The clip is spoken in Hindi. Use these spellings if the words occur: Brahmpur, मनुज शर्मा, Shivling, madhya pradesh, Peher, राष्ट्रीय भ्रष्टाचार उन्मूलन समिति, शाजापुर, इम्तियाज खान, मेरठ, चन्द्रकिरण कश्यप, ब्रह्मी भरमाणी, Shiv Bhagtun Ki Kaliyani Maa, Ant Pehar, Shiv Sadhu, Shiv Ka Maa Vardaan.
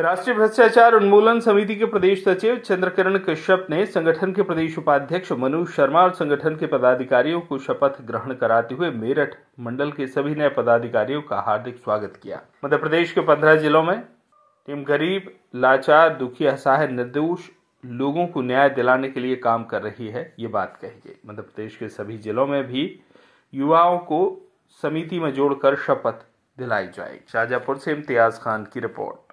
राष्ट्रीय भ्रष्टाचार उन्मूलन समिति के प्रदेश सचिव चन्द्रकिरण कश्यप ने संगठन के प्रदेश उपाध्यक्ष मनुज शर्मा और संगठन के पदाधिकारियों को शपथ ग्रहण कराते हुए मेरठ मंडल के सभी नए पदाधिकारियों का हार्दिक स्वागत किया। मध्य प्रदेश के 15 जिलों में टीम गरीब, लाचार, दुखी, असहाय, निर्दोष लोगों को न्याय दिलाने के लिए काम कर रही है, ये बात कही गई। मध्य प्रदेश के सभी जिलों में भी युवाओं को समिति में जोड़कर शपथ दिलाई जाएगी। शाजापुर से इम्तियाज खान की रिपोर्ट।